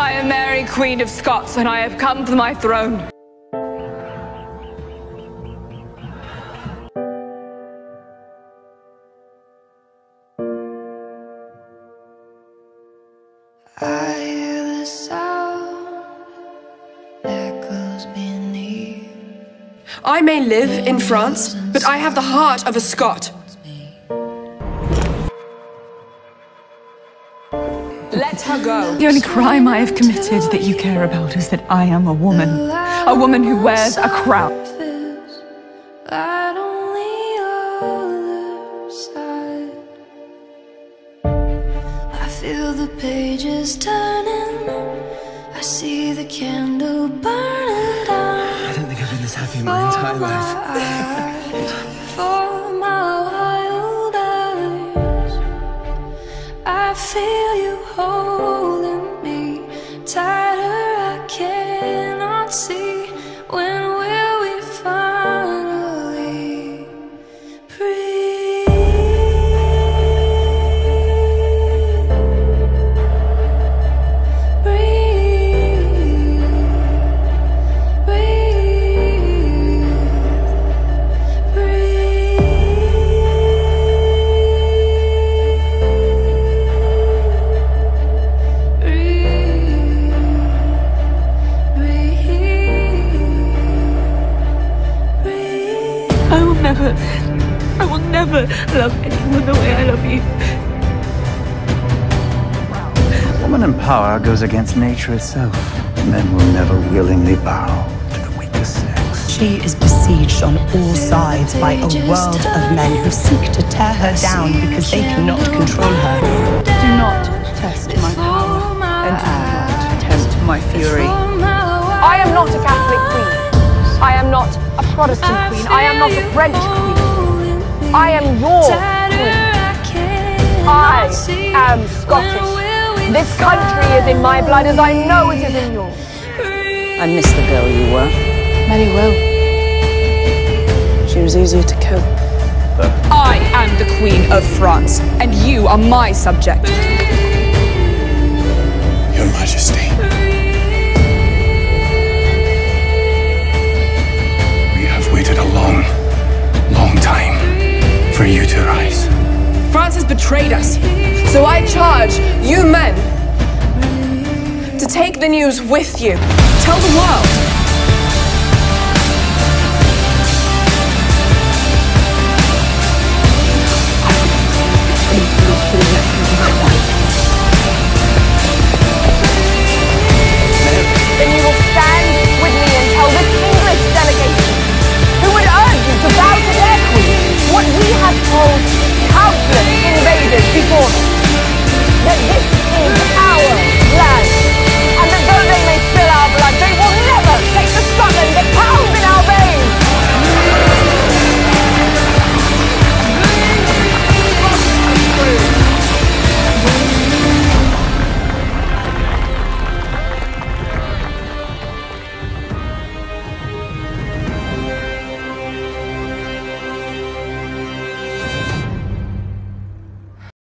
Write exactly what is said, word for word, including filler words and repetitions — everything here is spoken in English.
I am Mary, Queen of Scots, and I have come to my throne. I hear the sound echoes beneath. I may live in France, but I have the heart of a Scot. Let her go. The only crime I have committed that you care about is that I am a woman. A woman who wears a crown. I feel the pages turning. I see the candle burning down. I don't think I've been this happy in my entire life. Feel you holding me tighter, I cannot see. When will we finally breathe? Breathe, breathe, breathe, breathe. Never, I will never love anyone the way I love you. A woman in power goes against nature itself. Men will never willingly bow to the weaker sex. She is besieged on all sides by a world of men who seek to tear her down because they cannot control her. Do not test my power, and do not test my fury. I am not a Catholic queen. I am not a Protestant queen. I am not a French queen. I am your queen. I am Scottish. This country is in my blood as I know it is in yours. I miss the girl you were. Mary will. She was easier to cope. I am the Queen of France, and you are my subject. Your Majesty. France has betrayed us, so I charge you men to take the news with you. Tell the world.